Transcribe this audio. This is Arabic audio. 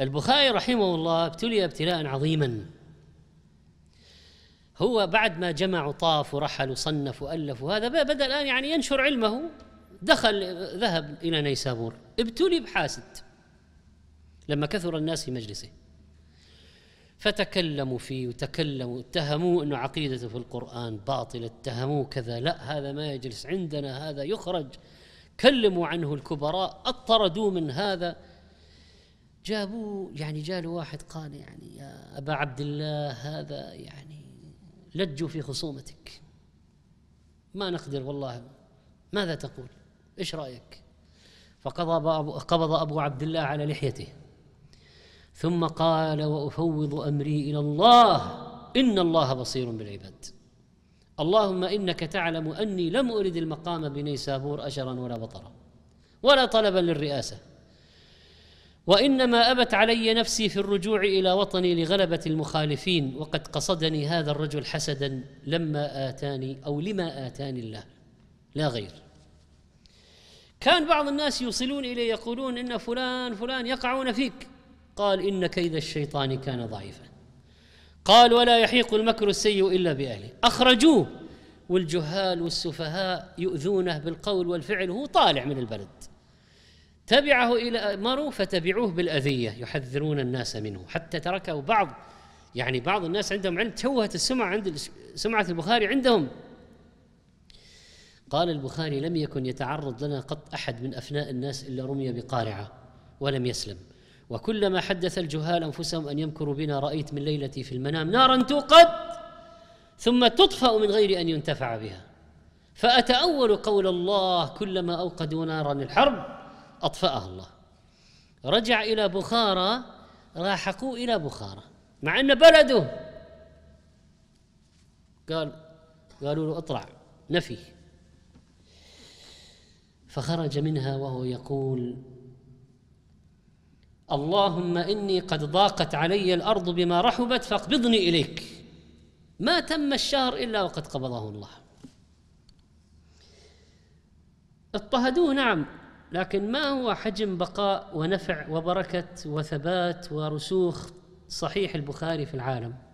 البخاري رحمه الله ابتلي ابتلاء عظيما. هو بعد ما جمع وطاف ورحل وصنف وألف وهذا بدأ الآن يعني ينشر علمه، ذهب إلى نيسابور، ابتلي بحاسد لما كثر الناس في مجلسه، فتكلموا فيه وتكلموا، اتهموه أنه عقيدته في القرآن باطلة، اتهموه كذا، لا هذا ما يجلس عندنا، هذا يخرج، كلموا عنه الكبراء، اطردوا من هذا. جابوه يعني جاله واحد قال يعني يا أبا عبد الله هذا يعني لجوا في خصومتك، ما نقدر والله، ماذا تقول؟ إيش رأيك؟ فقبض أبو عبد الله على لحيته ثم قال وأفوض أمري إلى الله إن الله بصير بالعباد. اللهم إنك تعلم أني لم أرد المقام بنيسابور أجرا ولا بطرا ولا طلبا للرئاسة، وإنما أبت علي نفسي في الرجوع إلى وطني لغلبة المخالفين، وقد قصدني هذا الرجل حسدا لما آتاني أو لما آتاني الله لا غير. كان بعض الناس يوصلون إليه يقولون إن فلان فلان يقعون فيك، قال إن كيد الشيطان كان ضعيفا، قال ولا يحيق المكر السيء إلا بأهله، أخرجوه والجهال والسفهاء يؤذونه بالقول والفعل، هو طالع من البلد، تبعه إلى مروا فتبعوه بالأذية يحذرون الناس منه، حتى تركه بعض، يعني بعض الناس عندهم علم، توهت السمعة عند سمعة البخاري عندهم. قال البخاري لم يكن يتعرض لنا قط أحد من أفناء الناس إلا رمي بقارعة ولم يسلم، وكلما حدث الجهال أنفسهم أن يمكروا بنا رأيت من ليلتي في المنام نارا توقد ثم تطفأ من غير أن ينتفع بها، فأتأول قول الله كلما أوقدوا نارا الحرب أطفأها الله. رجع إلى بخارة، راحقوا إلى بخارة مع أن بلده، قالوا له اطلع نفي، فخرج منها وهو يقول اللهم إني قد ضاقت علي الأرض بما رحبت فاقبضني إليك. ما تم الشهر إلا وقد قبضه الله. اضطهدوه نعم، لكن ما هو حجم بقاء ونفع وبركة وثبات ورسوخ صحيح البخاري في العالم؟